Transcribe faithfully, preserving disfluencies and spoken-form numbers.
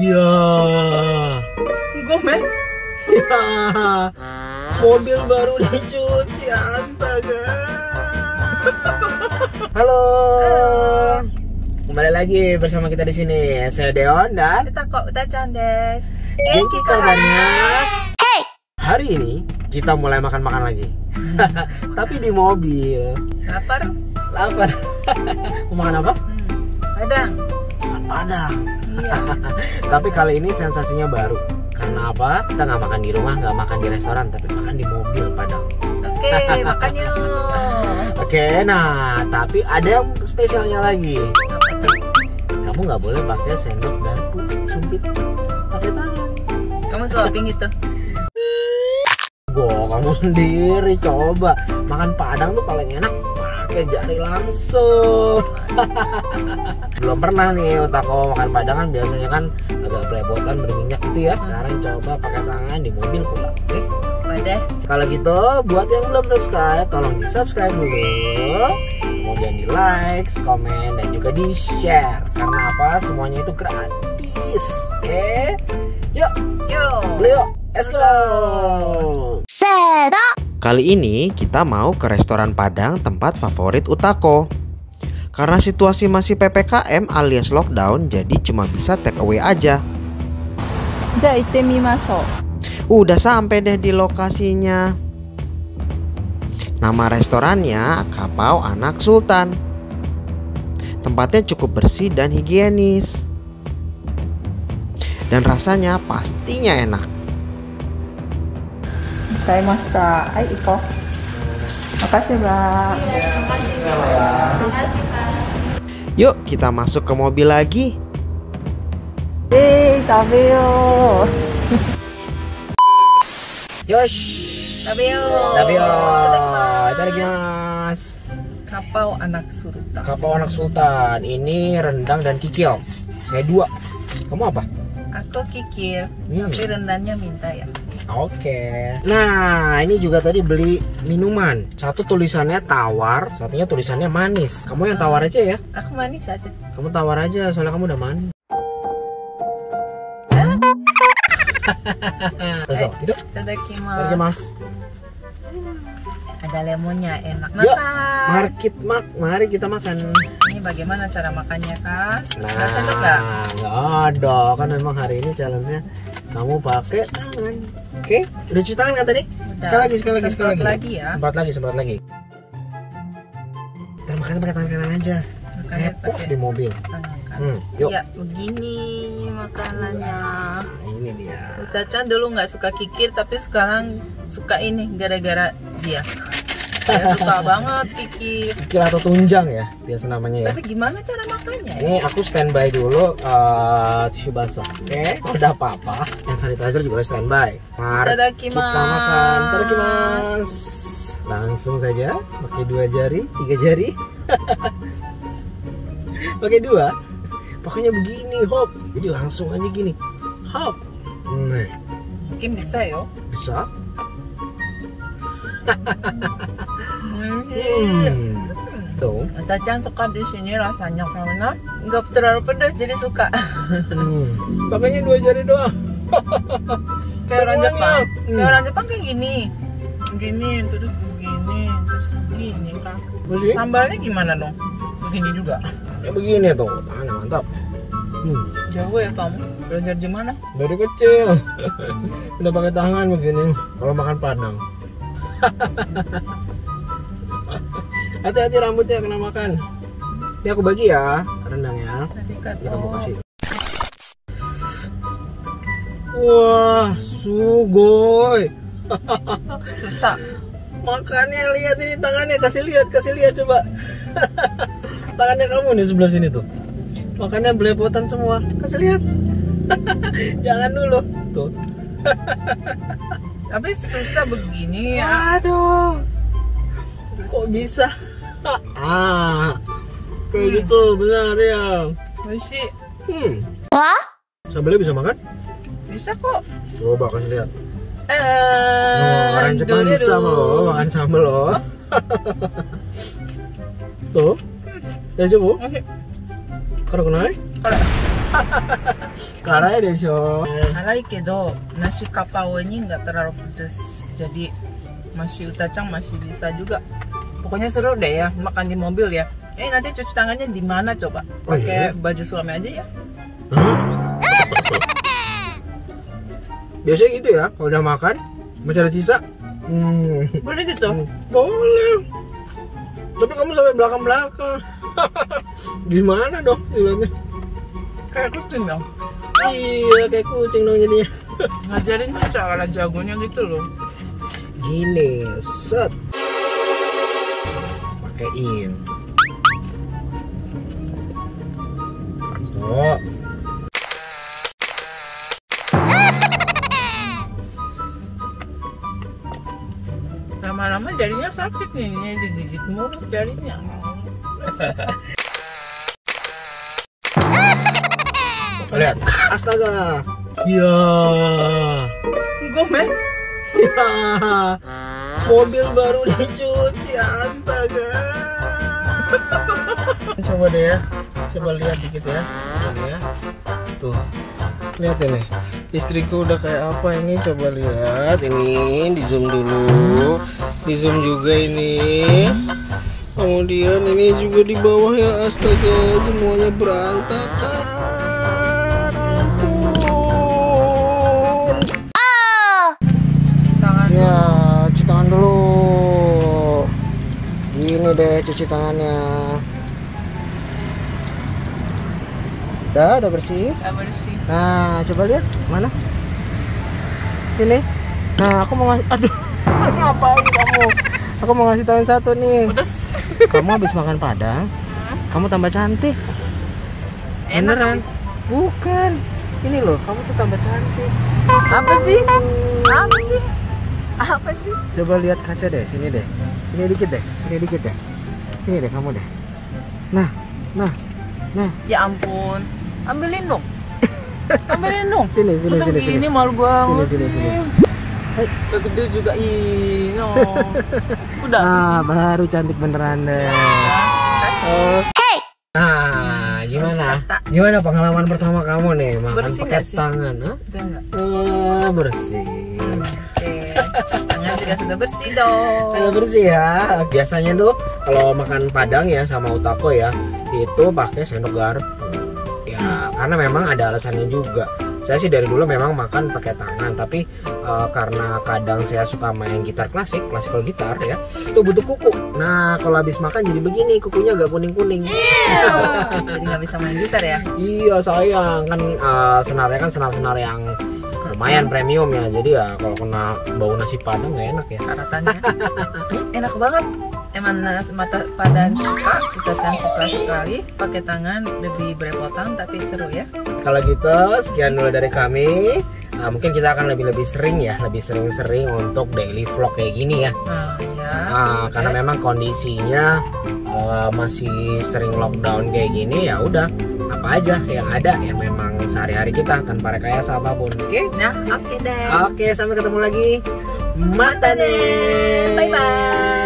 Ya, gomel. Ya, mobil baru dicuci, astaga. Halo. Halo. Kembali lagi bersama kita di sini. Saya Deon dan Uta-chan desu. Genki kabarnya. Hey. Hari ini kita mulai makan-makan lagi. Tapi di mobil. Lapar? Lapar. Mau makan apa? Padang. Makan padang. Iya. Tapi kali ini sensasinya baru. Karena apa? Kita nggak makan di rumah, nggak makan di restoran, tapi makan di mobil padang. Oke, okay, makan yuk. Oke, okay, nah tapi ada yang spesialnya lagi. Kamu nggak boleh pakai sendok dan sumpit, pakai tangan. Kamu suapin gitu. Goh, kamu sendiri coba. Makan padang tuh paling enak pakai jari langsung. Belum pernah nih Utako makan padang, kan biasanya kan agak pelebotan, berminyak gitu ya. Sekarang coba pakai tangan di mobil pula. Oke. Okay? Kalau gitu, buat yang belum subscribe, tolong di subscribe dulu. Kemudian di like, komen, dan juga di share. Karena apa? Semuanya itu gratis. Oke, okay? Yuk, yuk, yuk, let's go. Kali ini kita mau ke restoran Padang, tempat favorit Utako. Karena situasi masih P P K M alias lockdown, jadi cuma bisa take away aja. Udah sampai deh di lokasinya. Nama restorannya Kapau Anak Sultan. Tempatnya cukup bersih dan higienis. Dan rasanya pastinya enak. Saya masak, ay Iko. Makasih, Mbak. Iya, makasih, Mbak. Yuk, kita masuk ke mobil lagi. Hey, tabeo. Yosh. Tabeo. Tabeo. Mas. Kapau Anak Sultan. Kapau Anak Sultan. Ini rendang dan kikil. Saya dua. Kamu apa? Aku kikil. Hmm. Tapi rendangnya minta ya. Oke. Okay. Nah, ini juga tadi beli minuman. Satu tulisannya tawar, satunya tulisannya manis. Kamu yang tawar aja ya? Aku manis aja. Kamu tawar aja, soalnya kamu udah manis. Hah? Masuk, tidur. Tadakimasu. Tadakimasu. Ada lemonnya, enak. Yuk, market mak, mari kita makan. Ini bagaimana cara makannya, Kak? Nah, ada sendok nggak? Nggak ada, kan memang hari ini challenge-nya kamu pakai tangan. Oke, udah cuci tangan kan tadi? Udah. Sekali lagi, sekali lagi, sekali lagi. lagi ya. Semprot lagi, semprot lagi. Kita makan pakai tangan kanan aja. Repot di mobil. Tangan kanan. Hmm, yuk. Ya, begini makanannya. Nah, ini dia. Uta-chan dulu nggak suka kikir, tapi sekarang suka ini gara-gara dia. Saya suka banget kikir. Kikir atau tunjang ya biasa namanya ya. Tapi gimana cara makannya? Ini aku standby dulu uh, tisu basah. Oke, okay? Kalau udah apa-apa hand sanitizer juga standby. Mari kita makan. Tadakimasu. Langsung saja pakai dua jari, tiga jari. Pakai dua. Pokoknya begini, hop. Jadi langsung aja gini. Hop. Nah. Mungkin bisa yo. Bisa. Hmm. Tuh. Uta-chan suka di sini rasanya karena nggak terlalu pedas jadi suka. Hmm. Pakainya dua jari doang. Kayak orang Jepang. Hmm. Kayak orang Jepang kayak gini. Gini terus begini terus begini kan. Sambalnya gimana dong? Begini juga. Ya begini tuh. Tahan mantap. Hmm. Jauh ya kamu. Belajar di mana? Dari kecil. Udah pakai tangan begini kalau makan padang. Hati-hati rambutnya kena makan. Ini aku bagi ya rendangnya. Ini kamu kasih. Wah, sugoi. Susah. Makannya lihat ini tangannya, kasih lihat, kasih lihat coba. Tangannya kamu nih sebelah sini tuh. Makannya belepotan semua. Kasih lihat. Jangan dulu tuh. Tapi susah begini ya. Aduh. Kok bisa? Ah. Kayak hmm. gitu benar ya. Masih. Hmm. Hah? Sambalnya bisa makan? Bisa kok. Coba kasih lihat. Eh, orang Jepang bisa loh makan sambal loh. Tuh. Ya coba. Oke. Kalau kenal? Kalau Karena ya desho. Alay kedo nasi kapau ini nggak terlalu pedes, jadi masih Uta-chan masih bisa juga. Pokoknya seru deh ya makan di mobil ya. Eh nanti cuci tangannya di mana coba? Pakai oh, iya? baju suami aja ya. Biasanya gitu ya, kalau udah makan masih ada sisa. Hmm. Boleh gitu? Hmm. Boleh. Tapi kamu sampai belakang-belakang. Gimana dong bilangnya? Kayak kucing dong. Iya, kayak kucing dong jadinya. Ngajarin cara jagonya gitu loh. Gini, set. Pakein. Oh. Lama-lama jarinya sakit nih, ini digigit murus jarinya. Lihat, astaga. Ya. Gomel. Ya. Mobil baru dicuci, astaga. Coba deh ya. Coba lihat dikit ya. Ya. Tuh. Lihat ini. Istriku udah kayak apa ini, coba lihat ini, di zoom dulu, di zoom juga ini, kemudian ini juga di bawah ya, astaga semuanya berantakan, ampun. Oh. Cuci tangan ya, cuci tangan dulu, gini deh cuci tangannya. Udah, udah bersih? Udah bersih. Nah, coba lihat. Mana? Sini. Nah, aku mau ngasih... Aduh, ngapain kamu? Aku mau ngasih tahuin satu nih. Pedes. Kamu habis makan padang, hmm? Kamu tambah cantik. Beneran? Habis... Bukan. Ini loh, kamu tuh tambah cantik. Apa sih? Apa sih? Apa sih? Coba lihat kaca deh, sini deh. Sini dikit deh, sini dikit deh. Sini deh, kamu deh. Nah, nah, nah. Ya ampun. Ambilin dong, ambilin dong. Sini, sini, sini, sini. Ini malu banget sih. Gede juga ini. Udah. Nah, baru cantik beneran deh. Oh. Hey. Nah, gimana? Gimana pengalaman pertama kamu nih makan pakai tangan? Hah? Oh, bersih. Tangan juga sudah bersih dong. Sudah bersih ya. Biasanya tuh kalau makan padang ya sama utako ya itu pakai sendok garpu. Nah, karena memang ada alasannya juga. Saya sih dari dulu memang makan pakai tangan, tapi uh, karena kadang saya suka main gitar klasik, classical gitar ya, itu butuh kuku. Nah, kalau habis makan jadi begini, kukunya agak kuning-kuning. Jadi nggak bisa main gitar ya? Iya, sayang kan uh, senarnya kan senar-senar yang lumayan premium ya. Jadi ya kalau kena bau nasi padang nggak enak ya. Katanya enak banget. Emang nasi padang suka, kita suka sekali. Pakai tangan lebih berepotan tapi seru ya. Kalau gitu sekian dulu dari kami. Nah, mungkin kita akan lebih-lebih sering ya, lebih sering-sering untuk daily vlog kayak gini ya. Nah, ya, nah ya. Karena memang kondisinya uh, masih sering lockdown kayak gini ya udah. Apa aja yang ada yang memang sehari-hari kita tanpa rekayasa apapun. Oke? Okay? Nah, oke okay deh. Oke, okay, sampai ketemu lagi. Matane. Bye bye.